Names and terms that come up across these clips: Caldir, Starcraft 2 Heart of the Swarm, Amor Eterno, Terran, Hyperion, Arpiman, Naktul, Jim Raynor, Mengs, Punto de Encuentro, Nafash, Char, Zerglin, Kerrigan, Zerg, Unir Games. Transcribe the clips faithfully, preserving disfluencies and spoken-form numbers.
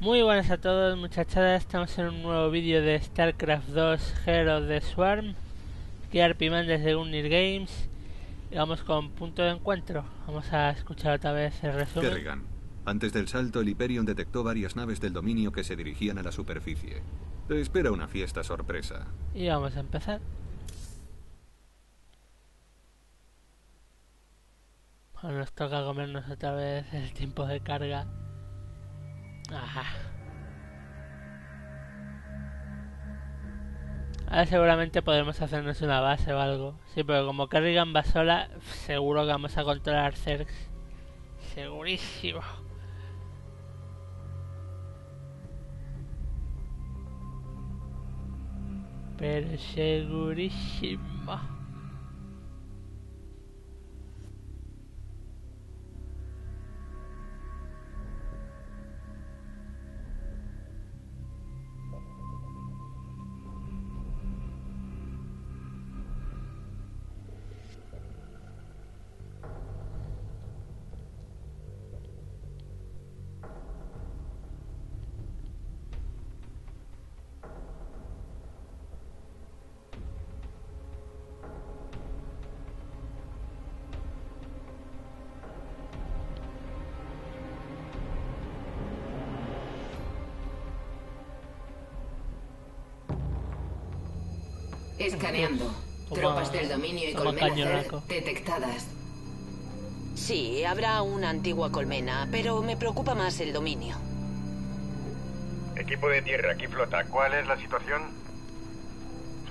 Muy buenas a todos, muchachadas, estamos en un nuevo vídeo de Starcraft dos Heart of the Swarm. Aquí Arpiman desde Unir Games y vamos con Punto de Encuentro. Vamos a escuchar otra vez el resumen. Kerrigan, antes del salto el Hyperion detectó varias naves del dominio que se dirigían a la superficie. Te espera una fiesta sorpresa. Y vamos a empezar. Bueno, nos toca comernos otra vez el tiempo de carga. Ajá. Ahora seguramente podremos hacernos una base o algo. Sí, pero como Kerrigan va sola, seguro que vamos a controlar Zergs. Segurísimo. Pero segurísimo. Escaneando. Como, Tropas del dominio y colmenas detectadas. Sí, habrá una antigua colmena, pero me preocupa más el dominio. Equipo de tierra, aquí flota. ¿Cuál es la situación?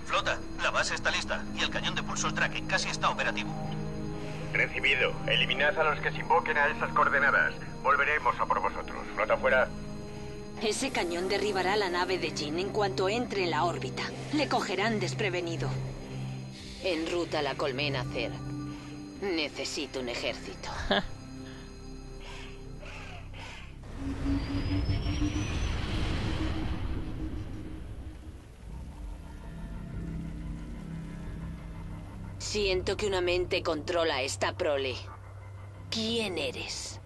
Flota, la base está lista y el cañón de pulsos tracking casi está operativo. Recibido. Eliminad a los que se invoquen a esas coordenadas. Volveremos a por vosotros. Flota fuera. Ese cañón derribará la nave de Jin en cuanto entre en la órbita. Le cogerán desprevenido. En ruta a la colmena Cer. Necesito un ejército. Siento que una mente controla esta prole. ¿Quién eres?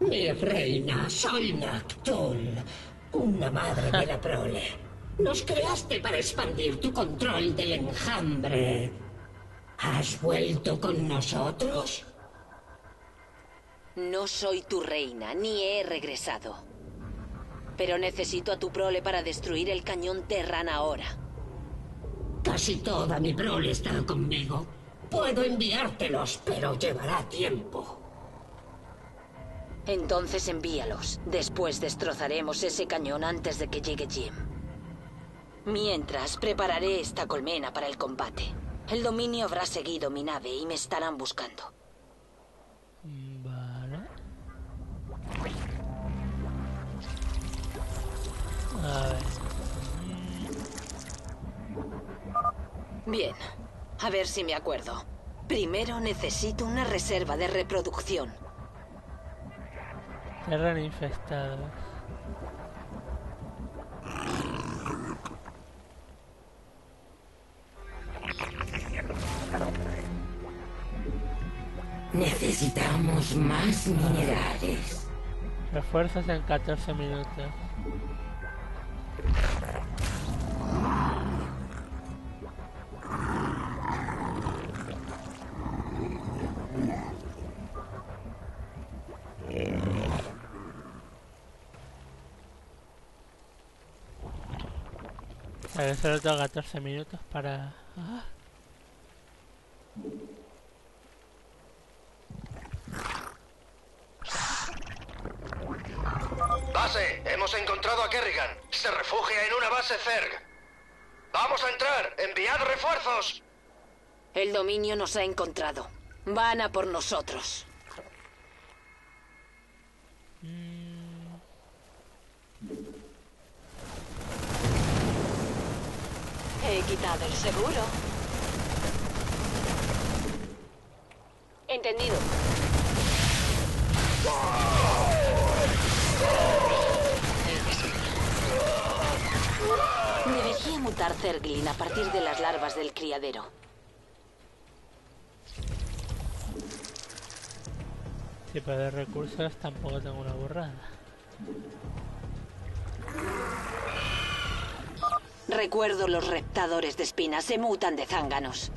Mi reina, soy Naktul, una madre de la prole. Nos creaste para expandir tu control del enjambre. ¿Has vuelto con nosotros? No soy tu reina, ni he regresado. Pero necesito a tu prole para destruir el cañón Terran ahora. Casi toda mi prole está conmigo. Puedo enviártelos, pero llevará tiempo. Entonces envíalos. Después destrozaremos ese cañón antes de que llegue Jim. Mientras, prepararé esta colmena para el combate. El dominio habrá seguido mi nave y me estarán buscando. Vale. A ver. Bien. A ver si me acuerdo. Primero necesito una reserva de reproducción. Terran infestados. Necesitamos más minerales. Refuerzos en catorce minutos. Vale, solo tengo catorce minutos para... Ah. Base, hemos encontrado a Kerrigan. Se refugia en una base Zerg. ¡Vamos a entrar! ¡Enviad refuerzos! El dominio nos ha encontrado. Van a por nosotros. He quitado el seguro. Entendido. Debería mutar Zerglin a partir de las larvas del criadero. Si perder recursos tampoco tengo una burrada. Recuerdo, los reptadores de espinas se mutan de zánganos.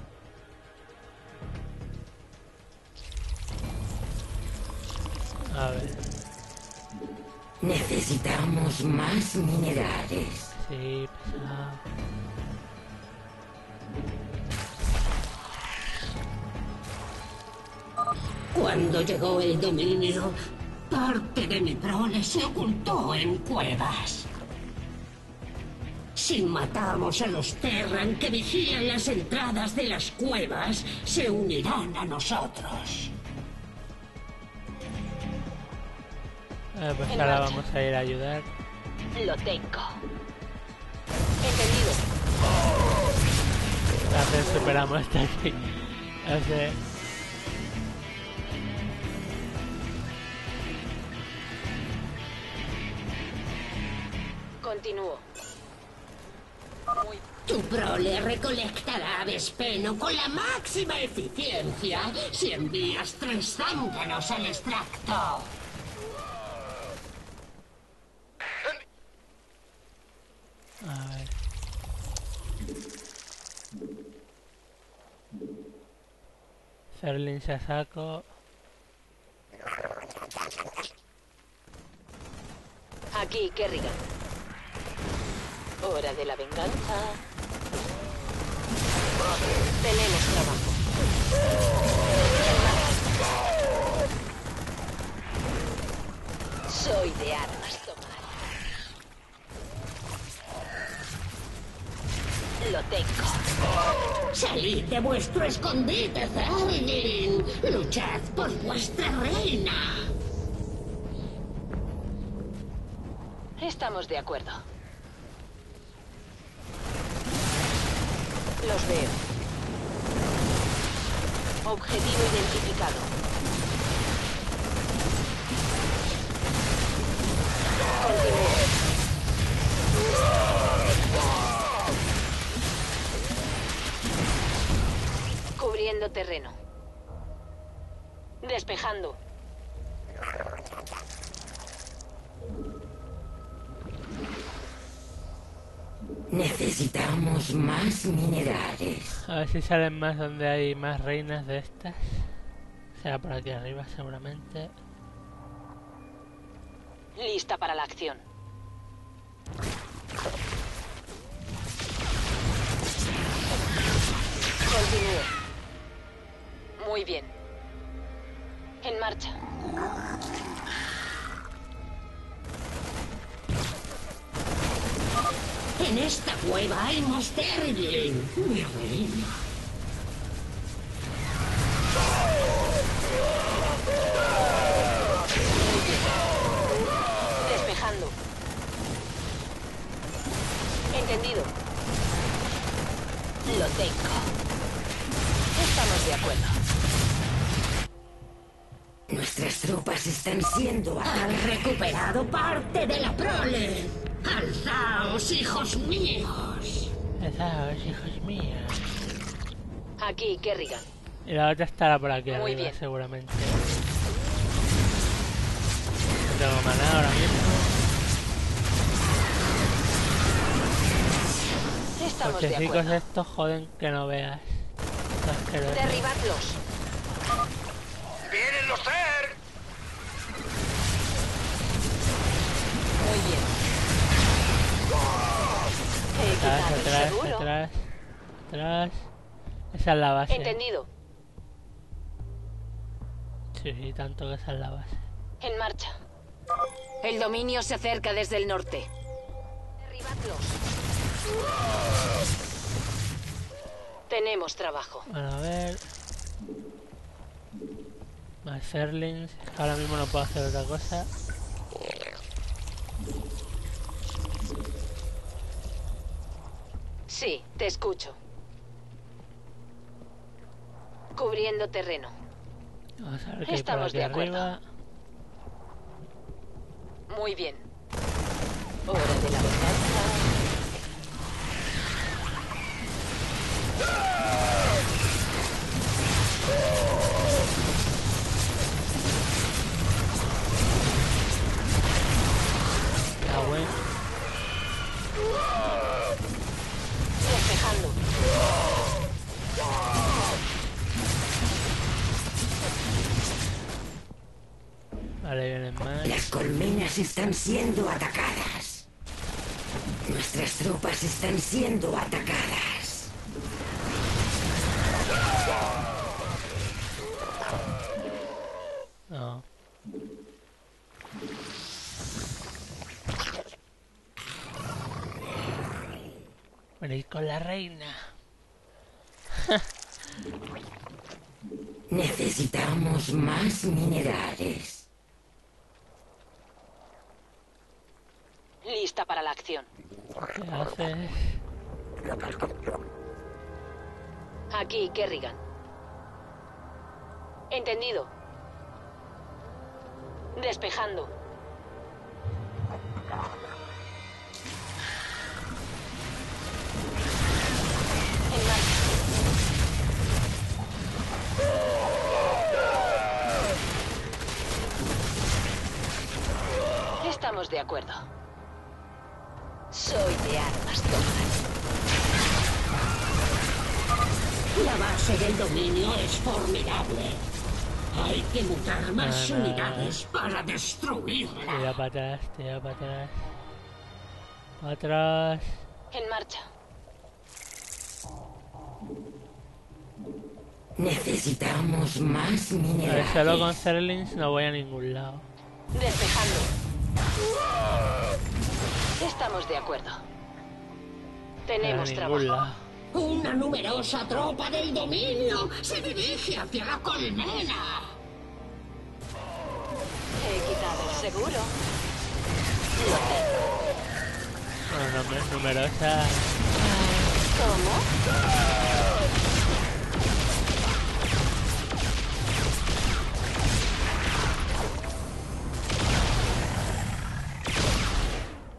A ver. Necesitamos más minerales. Sí, pesado. Cuando llegó el dominio, parte de mi prole se ocultó en cuevas. Si matamos a los Terran que vigilan las entradas de las cuevas, se unirán a nosotros. Eh, pues ahora vamos a ir a ayudar. Lo tengo. Entendido. A ver, superamos hasta aquí. O sea... Continúo. Muy... Tu prole recolectará avespeno con la máxima eficiencia si envías tres zánganos al extracto. A ver. Serlin se saco. Aquí, Kerrigan. Hora de la venganza. Tenemos trabajo. Soy de armas tomar. Lo tengo. Salid de vuestro escondite, Zerlin. Luchad por vuestra reina. Estamos de acuerdo. Los veo. Objetivo identificado. Continúo. Cubriendo terreno. Despejando. Necesitamos más minerales. A ver si salen más donde hay más reinas de estas. Será por aquí arriba seguramente. Lista para la acción. Continúe. Muy bien. En marcha. En esta cueva hay más terrible. Mi reina. Despejando. Entendido. Lo tengo. Estamos de acuerdo. Nuestras tropas están siendo... Han recuperado parte de la prole. ¡Alzaos, hijos míos! ¡Alzaos, hijos míos! Aquí, Kerrigan. Y la otra estará por aquí arriba, bien. Seguramente. No tengo maná ahora mismo. Los chicos estos joden que no veas. ¡Derribadlos! ¡Vienen los ser! Muy bien. Atrás, atrás, seguro. atrás, atrás. Esa es la base. Entendido. Sí, sí, tanto que esa es la base. En marcha. El dominio se acerca desde el norte. Derribadlos. Tenemos trabajo. Bueno, a ver. Más Serlings. Ahora mismo no puedo hacer otra cosa. Sí, te escucho. Cubriendo terreno. Vamos a ver qué estamos de acuerdo. Arriba. Muy bien. Hora de la venganza. Ahora vienen más. Las colmenas están siendo atacadas. Nuestras tropas están siendo atacadas. No. Bueno, ir con la reina. Necesitamos más minerales. Lista para la acción. ¿Qué haces? Aquí, Kerrigan. Entendido. Despejando. En marcha. Estamos de acuerdo. Soy de armas todas. La base del dominio es formidable. Hay que mutar más ah, unidades para destruirla. Tira para atrás, tira para atrás. Para atrás. En marcha. Necesitamos más minerales. Pero solo con Zerlings no voy a ningún lado. Despejando. Estamos de acuerdo. Tenemos a trabajo. Lado. Una numerosa tropa del dominio se dirige hacia la colmena. He quitado el seguro. No, no, no, numerosa. ¿Cómo?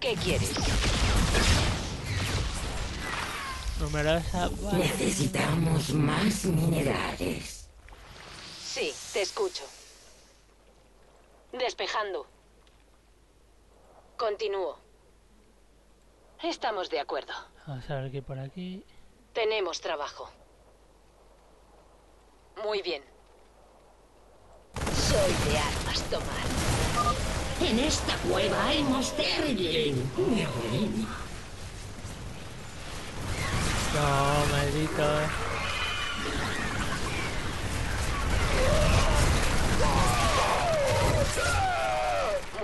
¿Qué quieres? Numerosa. Necesitamos más minerales. Sí, te escucho. Despejando. Continúo. Estamos de acuerdo. Vamos a ver qué por aquí. Tenemos trabajo. Muy bien. Soy de armas tomar. En esta cueva hay Monsterling, mi reina. No, maldito.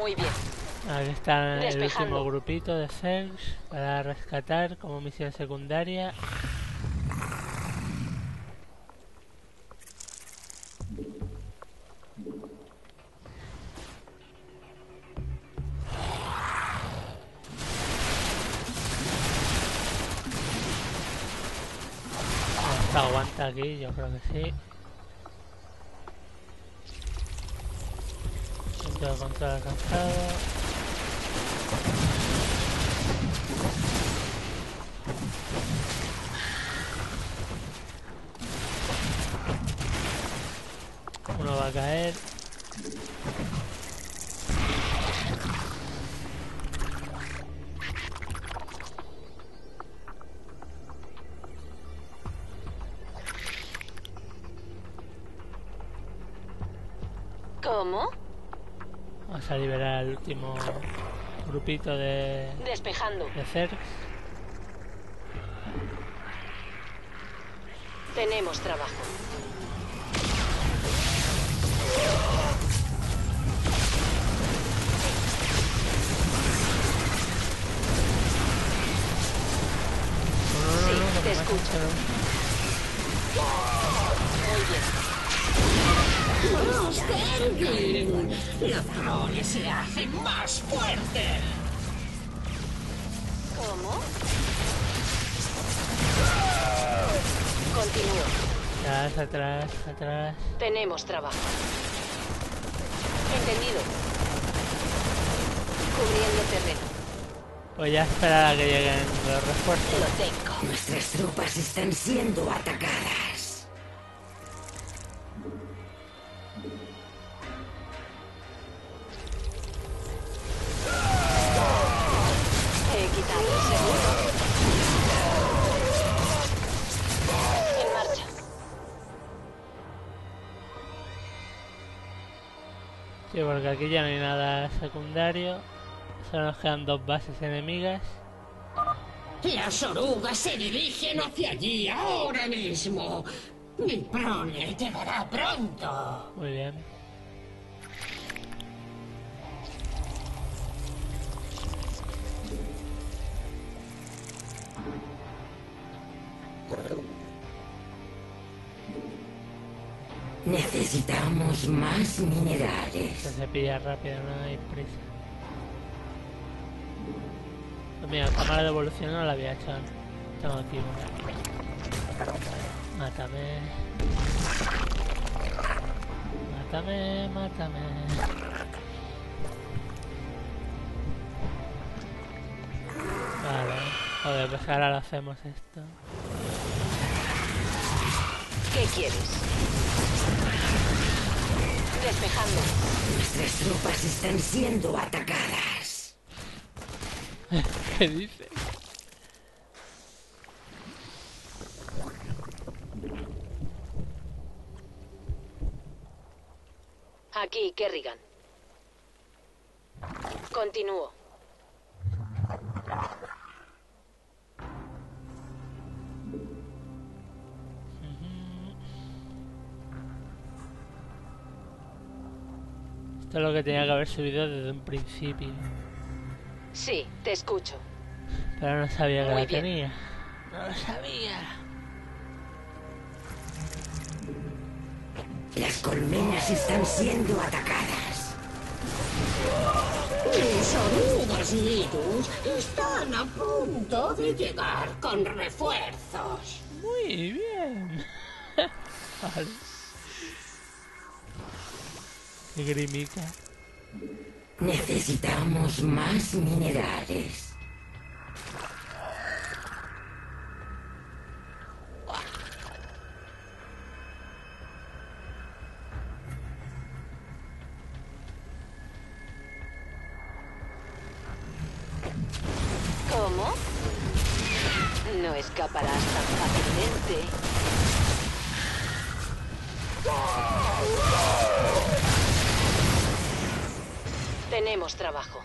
Muy bien. Aquí está el último grupito de Felix para rescatar como misión secundaria. Aguanta aquí, yo creo que sí. Punto de control alcanzado. Uno va a caer. ¿Cómo? Vamos a liberar al último grupito de... Despejando. De Zerg. Tenemos trabajo. No, no, no, no, sí, no, te escucho. Muy bien. ¡Monsterling! ¡Los troles se hacen más fuertes! ¿Cómo? Continúo. Atrás, atrás, atrás. Tenemos trabajo. Entendido. Cubriendo terreno. Voy a esperar a que lleguen los refuerzos. Lo tengo. Nuestras tropas están siendo atacadas. Sí, porque aquí ya no hay nada secundario. Solo nos quedan dos bases enemigas. Las orugas se dirigen hacia allí ahora mismo. Mi prole llegará pronto. Muy bien. Necesitamos más minerales. Esto se pilla rápido, no hay prisa. Pues mira, cámara de evolución no la había hecho. Tengo aquí una. Mátame. Mátame, mátame. Vale. Joder, pues ahora lo hacemos esto. ¿Qué quieres? Despejando. Nuestras tropas están siendo atacadas. ¿Qué dice? Aquí, Kerrigan. Continúo. Esto es lo que tenía que haber subido desde un principio. Sí, te escucho. Pero no sabía que la tenía. No lo sabía. Las colmenas están siendo atacadas. Mis orugas Nidus están a punto de llegar con refuerzos. Muy bien. Vale. Grimica. Necesitamos más minerales. ¿Cómo? No escaparás tan fácilmente. Tenemos trabajo.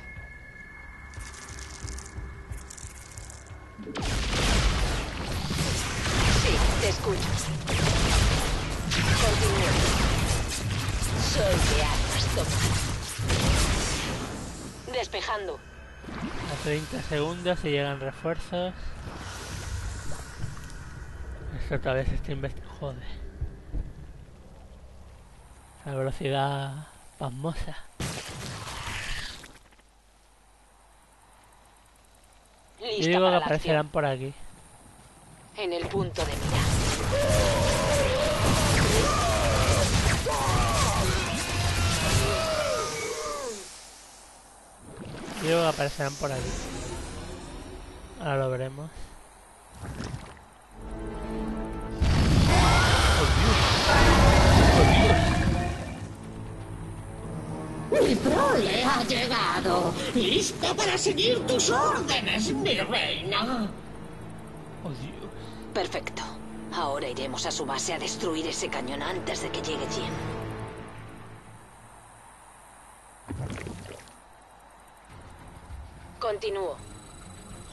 Sí, te escucho. Continúo. Soy de armas tomadas. Despejando. A treinta segundos y llegan refuerzos. Esto otra vez está investigando. Joder. La velocidad pasmosa. Yo digo que aparecerán por aquí. En el punto de mira. Yo digo que aparecerán por aquí. Ahora lo veremos. Mi prole ha llegado, lista para seguir tus órdenes, mi reina. Oh, Dios. Perfecto. Ahora iremos a su base a destruir ese cañón antes de que llegue Jim. Continúo.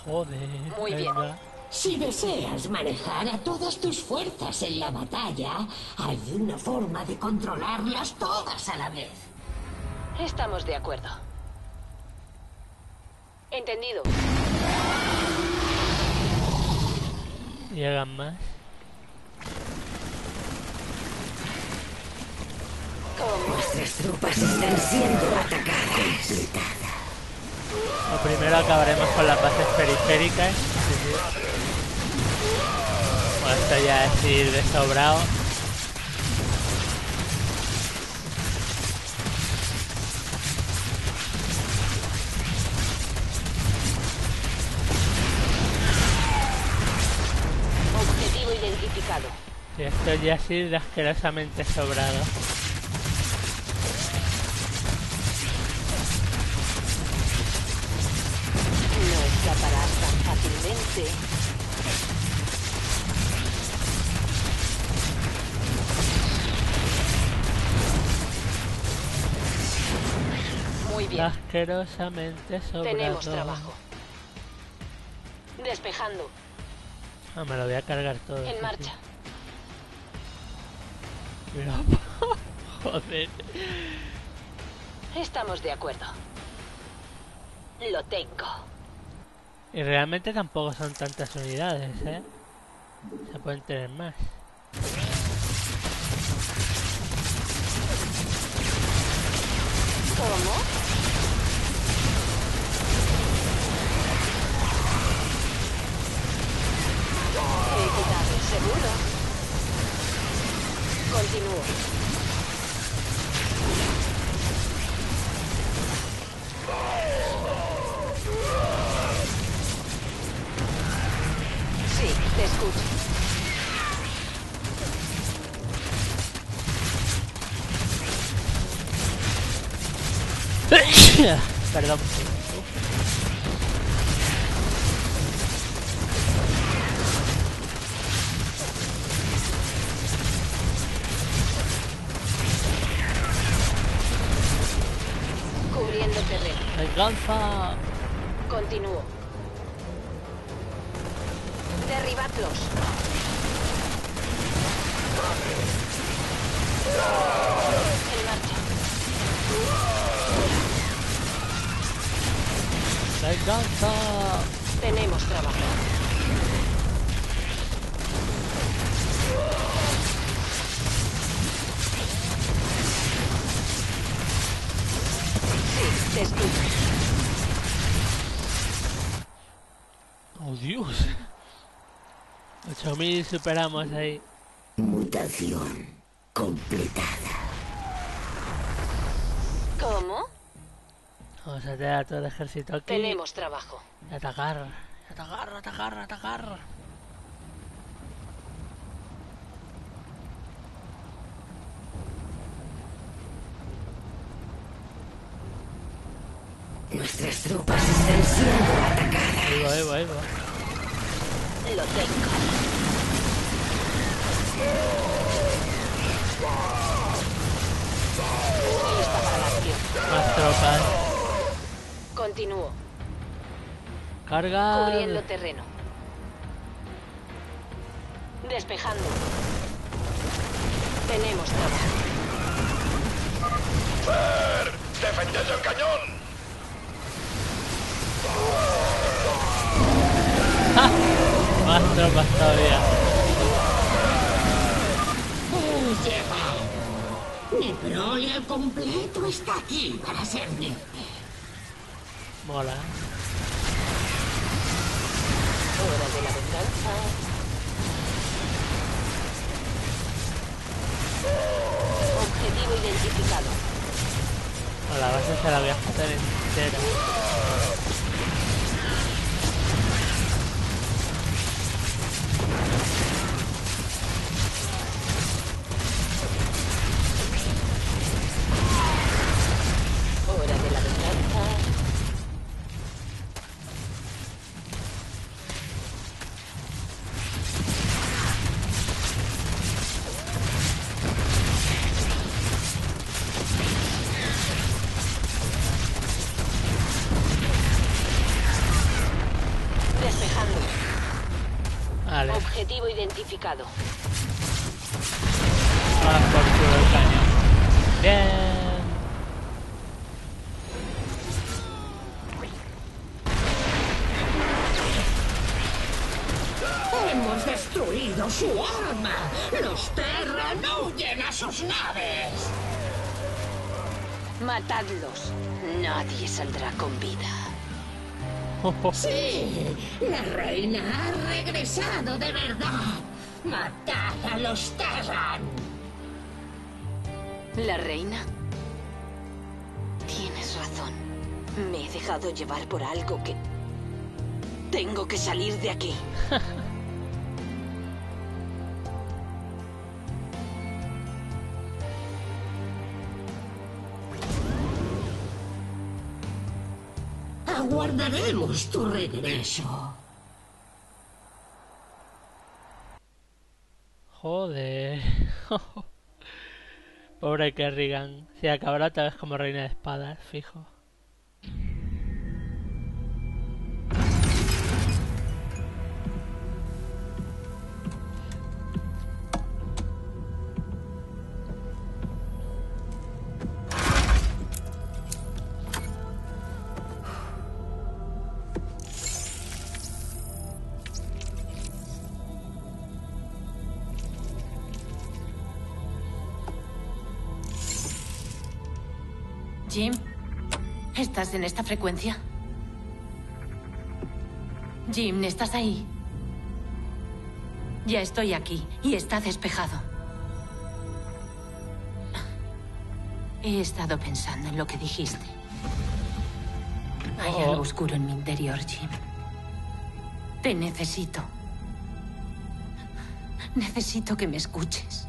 Joder. Muy bien. Venga. Si deseas manejar a todas tus fuerzas en la batalla, hay una forma de controlarlas todas a la vez. Estamos de acuerdo. Entendido. Llegan más. ¿Cómo? Nuestras tropas están siendo atacadas. Lo primero acabaremos con las bases periféricas. Bueno, esto ya es ir de sobrado. Sí, esto ya ha sido asquerosamente sobrado. No escaparás tan fácilmente. Bien. Asquerosamente sobrado. Tenemos trabajo. Despejando. Ah, me lo voy a cargar todo. En marcha. Mira. Joder. Estamos de acuerdo. Lo tengo. Y realmente tampoco son tantas unidades, ¿eh? Se pueden tener más. ¿Cómo? He quitado el seguro. Continúo. Sí, te escucho. Perdón. Cubriendo terreno. Alcanza. Continúo. Derribadlos. En marcha. ¡Venganza! Tenemos trabajo. Sí, te escucho. ¡Oh, Dios! ocho mil superamos ahí. Mutación completada. ¿Cómo? Vamos a tener a todo el ejército aquí. Tenemos trabajo. Atacar, atacar, atacar, atacar. Nuestras tropas están siendo atacadas. Ahí va, ahí va, ahí va. Lo tengo. Lista para la acción. Más tropas. Continúo. Carga. Cubriendo terreno. Despejando. Tenemos trabajo. ¡Fer! ¡Defended el cañón! ¡Ja! Más tropas todavía. ¡Lleva! Mi prole al completo está aquí para servirte. Mola. Hora de la venganza. Objetivo identificado. Hola, la base se la voy a juntar entera. Hora de la venganza. Objetivo identificado. Ahora por todo el cañón. Bien. Hemos destruido su arma. Los Terra no huyen a sus naves. Matadlos. Nadie saldrá con vida. Sí, la reina ha regresado de verdad. Matad a los Terran. ¿La reina? Tienes razón. Me he dejado llevar por algo que... Tengo que salir de aquí. Aguardaremos tu regreso. Joder. Pobre Kerrigan. Se acabará otra vez como reina de espadas, fijo. Jim, ¿estás en esta frecuencia? Jim, ¿estás ahí? Ya estoy aquí y está despejado. He estado pensando en lo que dijiste. Hay algo oscuro en mi interior, Jim. Te necesito. Necesito que me escuches.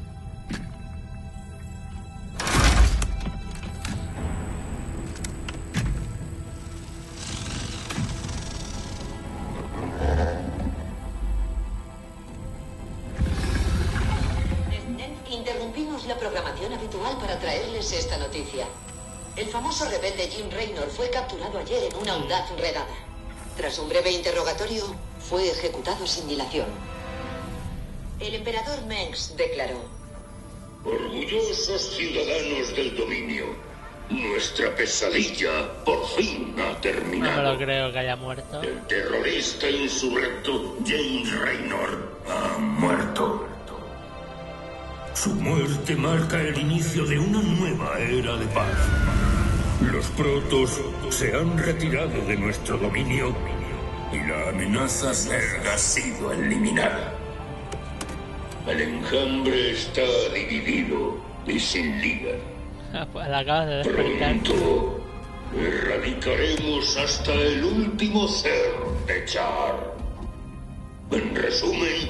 Interrumpimos la programación habitual para traerles esta noticia. El famoso rebelde Jim Raynor fue capturado ayer en una audaz redada. Tras un breve interrogatorio, fue ejecutado sin dilación. El emperador Mengs declaró: orgullosos ciudadanos del dominio, nuestra pesadilla por fin ha terminado. No me lo creo que haya muerto. El terrorista insurrecto Jim Raynor ha muerto. Su muerte marca el inicio de una nueva era de paz. Los protos se han retirado de nuestro dominio y la amenaza cerda ha sido eliminada. El enjambre está dividido y sin líder. Pronto erradicaremos hasta el último ser de Char. En resumen,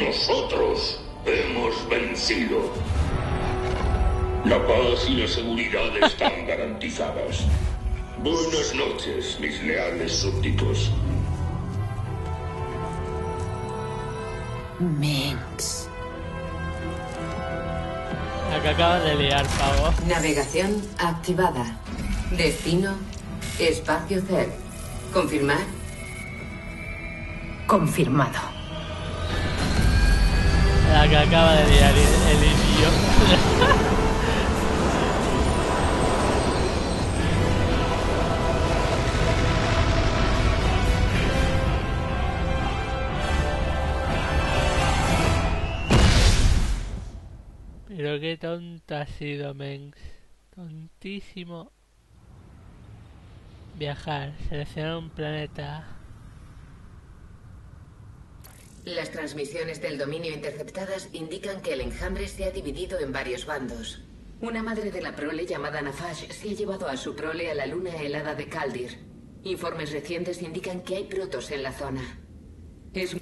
nosotros hemos vencido. La paz y la seguridad están garantizadas. Buenas noches, mis leales súbditos. Mengs. Acá acaba de liar, pavo. Navegación activada. Destino, espacio C E R. ¿Confirmar? Confirmado. La que acaba de liar el, el idiota. Pero qué tonta ha sido Mengs. Tontísimo. Viajar, seleccionar un planeta. Las transmisiones del dominio interceptadas indican que el enjambre se ha dividido en varios bandos. Una madre de la prole llamada Nafash se ha llevado a su prole a la luna helada de Caldir. Informes recientes indican que hay protos en la zona. Es...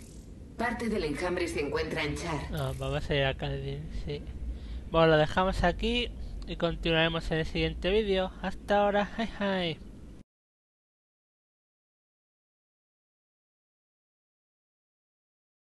Parte del enjambre se encuentra en Char. No, vamos a ir a Caldir, sí. Bueno, lo dejamos aquí y continuaremos en el siguiente vídeo. Hasta ahora, hi hi.